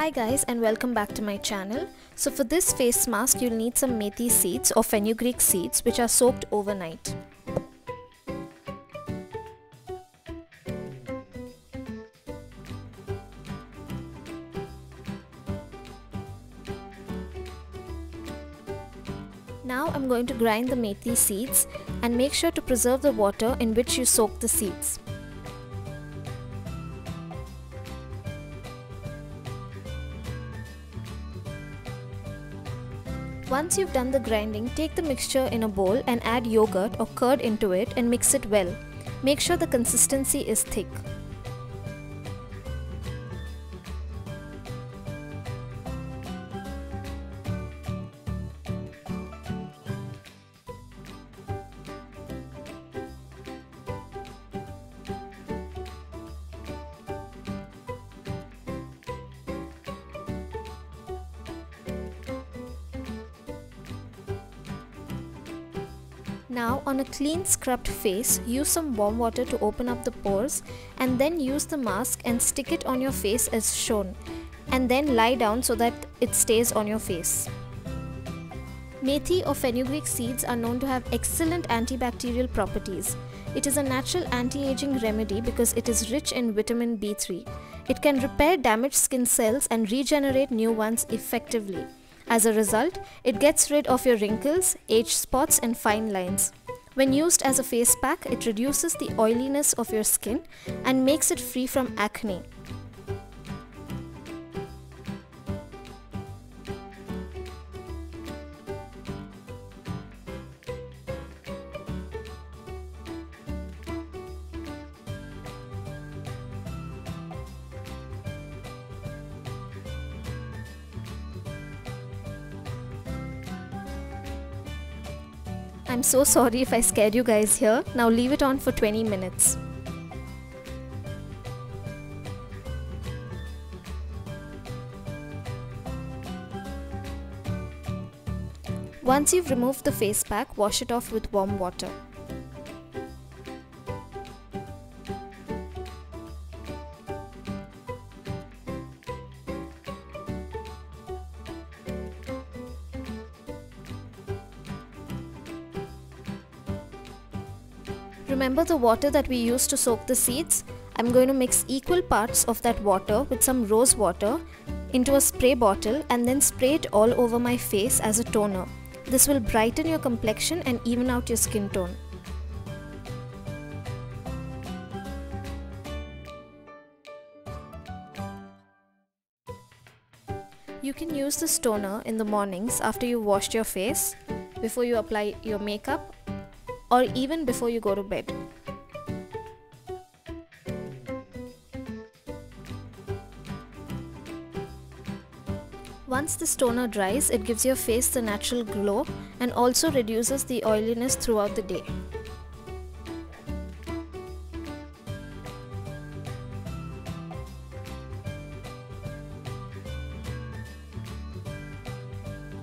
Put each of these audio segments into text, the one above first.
Hi guys, and welcome back to my channel. So for this face mask you'll need some methi seeds or fenugreek seeds which are soaked overnight. Now I'm going to grind the methi seeds and make sure to preserve the water in which you soak the seeds. Once you've done the grinding, take the mixture in a bowl and add yogurt or curd into it and mix it well. Make sure the consistency is thick. Now on a clean scrubbed face, use some warm water to open up the pores and then use the mask and stick it on your face as shown, and then lie down so that it stays on your face. Methi or fenugreek seeds are known to have excellent antibacterial properties. It is a natural anti-aging remedy because it is rich in vitamin B3. It can repair damaged skin cells and regenerate new ones effectively. As a result, it gets rid of your wrinkles, age spots and fine lines. When used as a face pack, it reduces the oiliness of your skin and makes it free from acne. I'm so sorry if I scared you guys here. Now leave it on for 20 minutes. Once you've removed the face pack, wash it off with warm water. Remember the water that we used to soak the seeds? I'm going to mix equal parts of that water with some rose water into a spray bottle and then spray it all over my face as a toner. This will brighten your complexion and even out your skin tone. You can use this toner in the mornings after you've washed your face, before you apply your makeup, or even before you go to bed. Once this toner dries, it gives your face the natural glow and also reduces the oiliness throughout the day.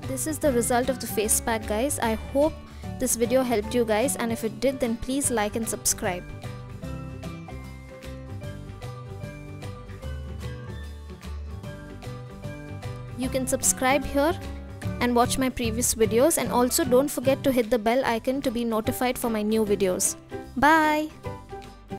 This is the result of the face pack, guys. I hope this video helped you guys, and if it did, then please like and subscribe. You can subscribe here and watch my previous videos, and also don't forget to hit the bell icon to be notified for my new videos. Bye!